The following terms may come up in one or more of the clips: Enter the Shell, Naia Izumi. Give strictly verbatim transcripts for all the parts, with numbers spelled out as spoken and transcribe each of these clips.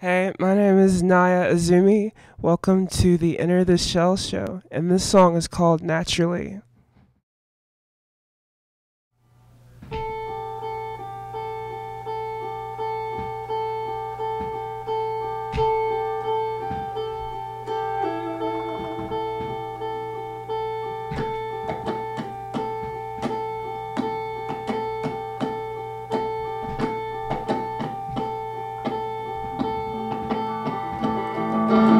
Hey, my name is Naia Izumi. Welcome to the Enter the Shell show, and this song is called Naturally.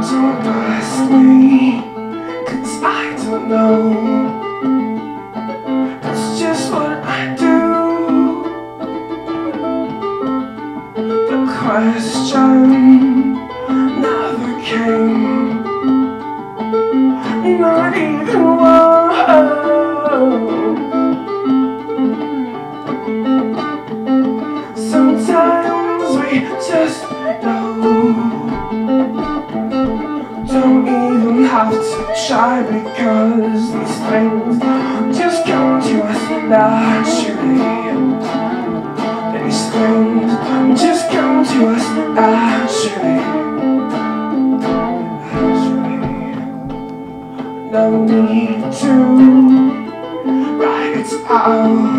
Don't ask me, cause I don't know. That's just what I do. The question never came, not even one. Sometimes we just know. Don't even have to try, because these things just come to us naturally. These things just come to us naturally. Naturally. No need to write it out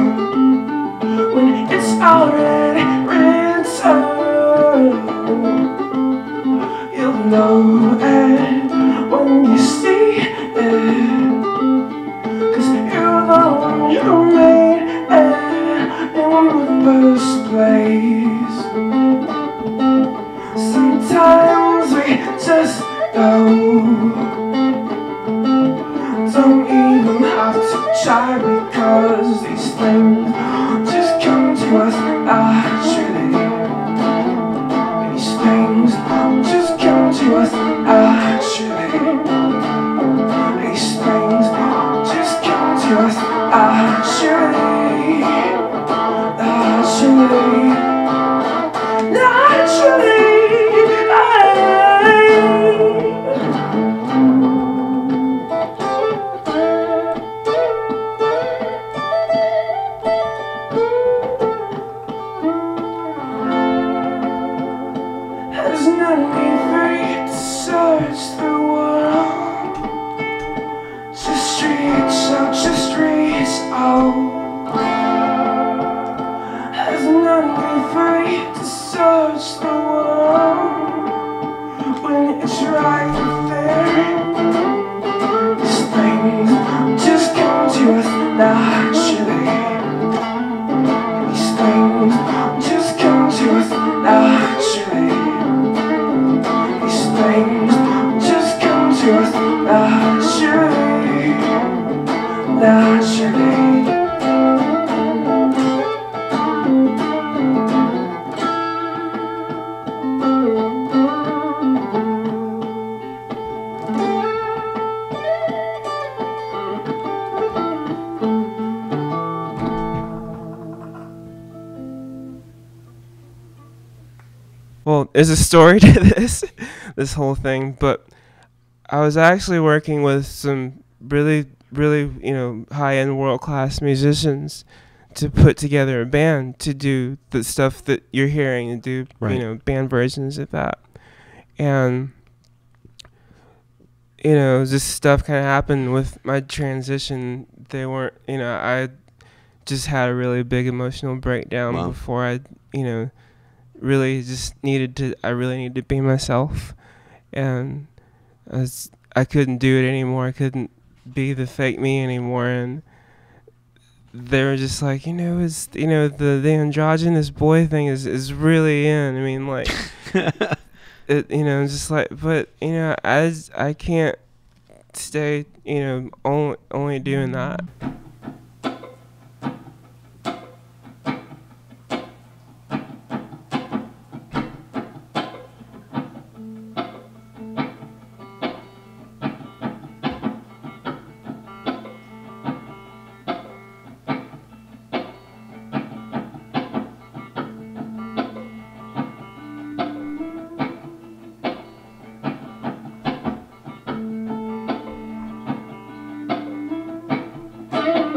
when it's already written. You'll know it when you see it, cause you're the one who made it in the first place. Sometimes we just know. Don't even have to try, because these things just come to us naturally. These things just come to us naturally. These things just come to us naturally, naturally, naturally. There's no need for you to search through. There's no need for you to search the world when it's right there. These things just come to us naturally. These things just come to us naturally. These things just come to us naturally, naturally. Well, there's a story to this, this whole thing, but I was actually working with some really, really, you know, high-end world-class musicians to put together a band to do the stuff that you're hearing and do, right. you know, band versions of that. And, you know, just stuff kind of happened with my transition. They weren't, you know, I just had a really big emotional breakdown wow. before I, you know, really just needed to, I really needed to be myself. And I, was, I couldn't do it anymore. I couldn't be the fake me anymore. And they were just like, you know, it's, you know, the, the androgynous boy thing is, is really in. I mean, like, it, you know, just like, but, you know, as I can't stay, you know, only, only doing that. Thank you.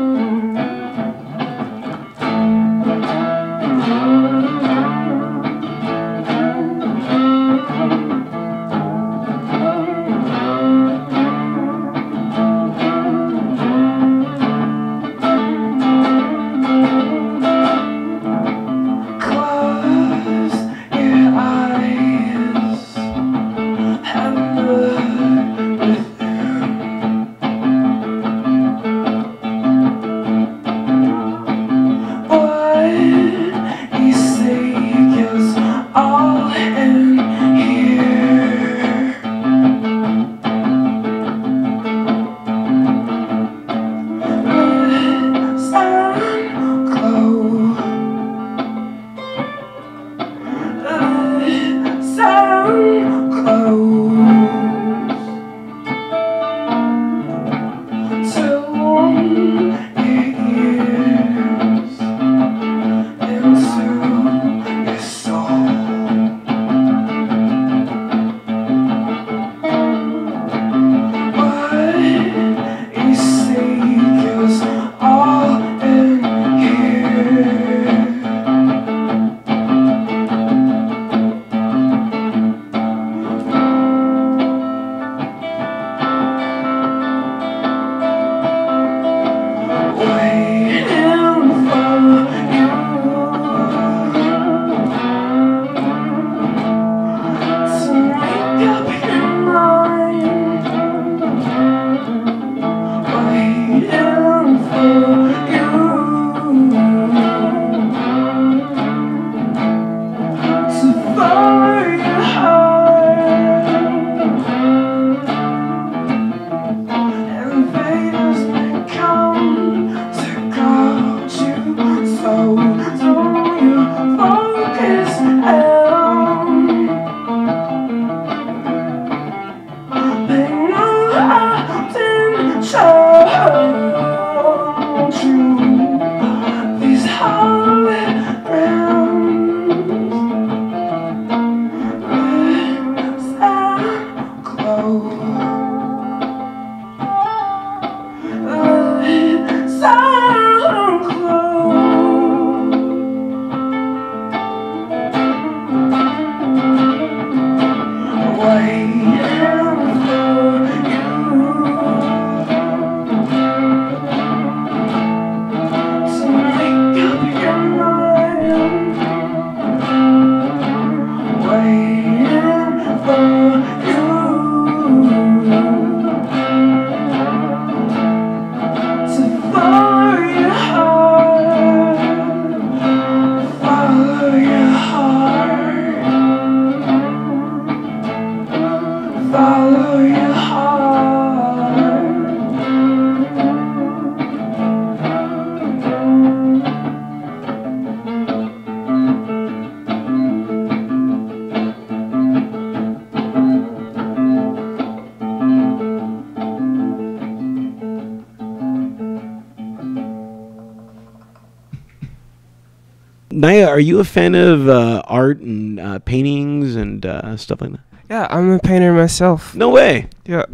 Naia, are you a fan of uh, art and uh, paintings and uh, stuff like that? Yeah, I'm a painter myself. No way. Yeah.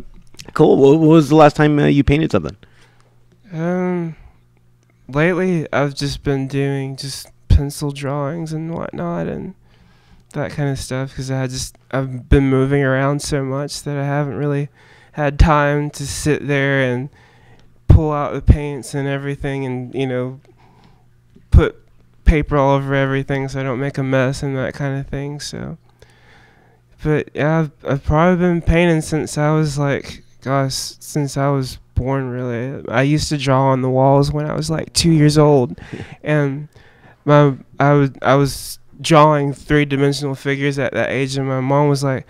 Cool. What was the last time uh, you painted something? Um, lately I've just been doing just pencil drawings and whatnot and that kind of stuff because I just I've been moving around so much that I haven't really had time to sit there and pull out the paints and everything and, you know, put paper all over everything so I don't make a mess and that kind of thing. So, but yeah, I've, I've probably been painting since I was like, gosh, since I was born really. I used to draw on the walls when I was like two years old, and my I was I was drawing three-dimensional figures at that age, and my mom was like,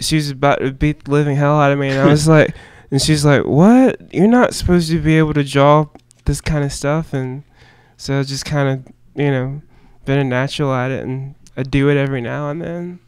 she was about to beat the living hell out of me, and I was like, and she's like, what? You're not supposed to be able to draw this kind of stuff, and so I just kind of, you know, been a natural at it, and I do it every now and then.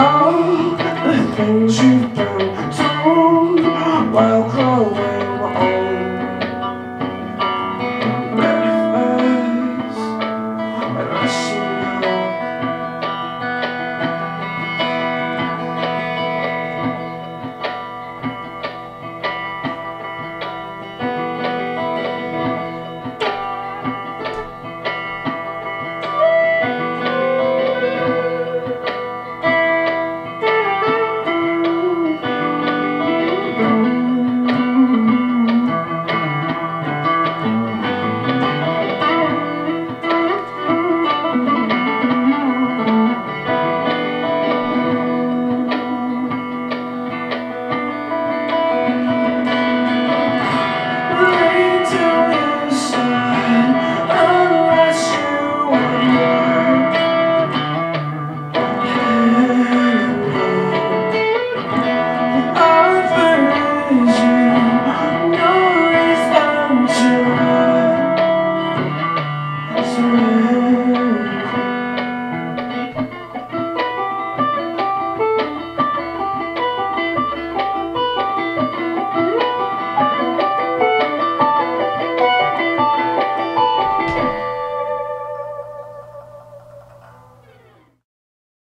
All the things you've done to me, while